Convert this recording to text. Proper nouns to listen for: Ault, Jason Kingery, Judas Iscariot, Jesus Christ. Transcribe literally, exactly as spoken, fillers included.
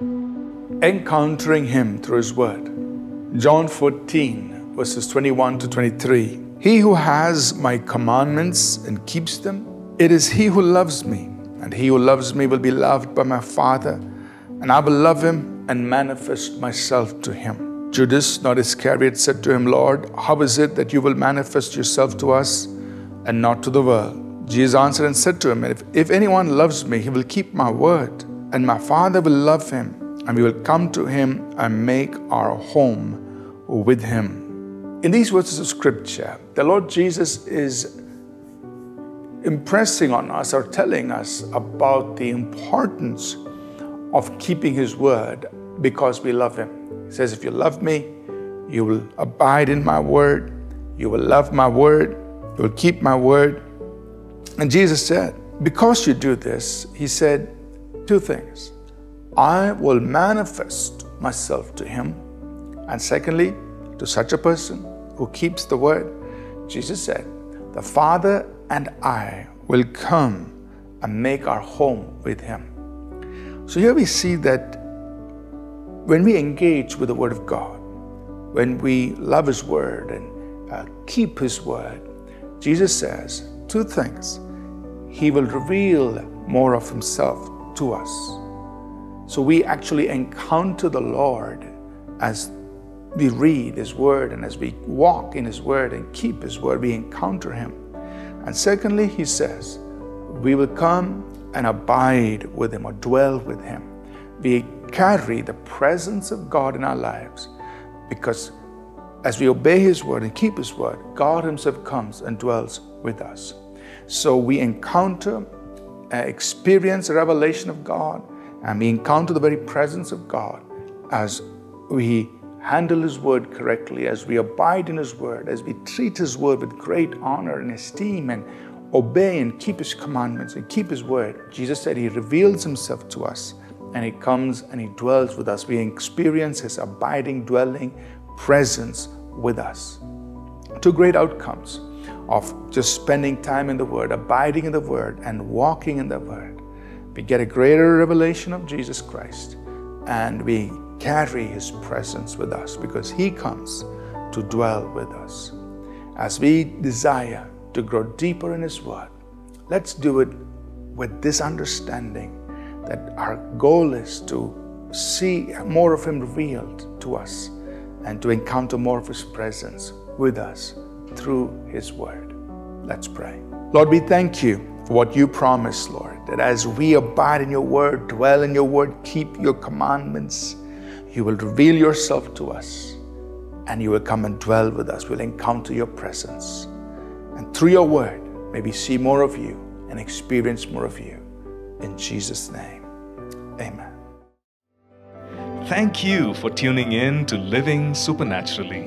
encountering Him through His Word. John fourteen, verses twenty-one to twenty-three. He who has my commandments and keeps them, it is he who loves me. And he who loves me will be loved by my Father, and I will love him and manifest myself to him. Judas, not Iscariot, said to him, Lord, how is it that you will manifest yourself to us and not to the world? Jesus answered and said to him, If, if anyone loves me, he will keep my word, and my Father will love him, and we will come to him and make our home with him. In these words of Scripture, the Lord Jesus is impressing on us or telling us about the importance of keeping His word because we love Him. He says, if you love me, you will abide in my word, you will love my word, you will keep my word. And Jesus said, because you do this, He said two things. I will manifest myself to him. And secondly, to such a person who keeps the word, Jesus said, the Father and I will come and make our home with him. So here we see that when we engage with the word of God, when we love his word and uh, keep his word, Jesus says two things. He will reveal more of himself to us. So we actually encounter the Lord as we read His Word, and as we walk in His Word and keep His Word, we encounter Him. And secondly, He says, we will come and abide with Him or dwell with Him. We carry the presence of God in our lives because as we obey His Word and keep His Word, God Himself comes and dwells with us. So we encounter, experience the revelation of God, and we encounter the very presence of God as we handle His Word correctly, as we abide in His Word, as we treat His Word with great honor and esteem and obey and keep His commandments and keep His Word. Jesus said He reveals Himself to us and He comes and He dwells with us. We experience His abiding, dwelling presence with us. Two great outcomes of just spending time in the Word, abiding in the Word and walking in the Word. We get a greater revelation of Jesus Christ and we carry His presence with us because He comes to dwell with us. As we desire to grow deeper in His Word, let's do it with this understanding that our goal is to see more of Him revealed to us and to encounter more of His presence with us through His Word. Let's pray. Lord, we thank you for what you promised, Lord, that as we abide in your Word, dwell in your Word, keep your commandments, you will reveal yourself to us and you will come and dwell with us. We'll encounter your presence. And through your word, may we see more of you and experience more of you. In Jesus' name, amen. Thank you for tuning in to Living Supernaturally.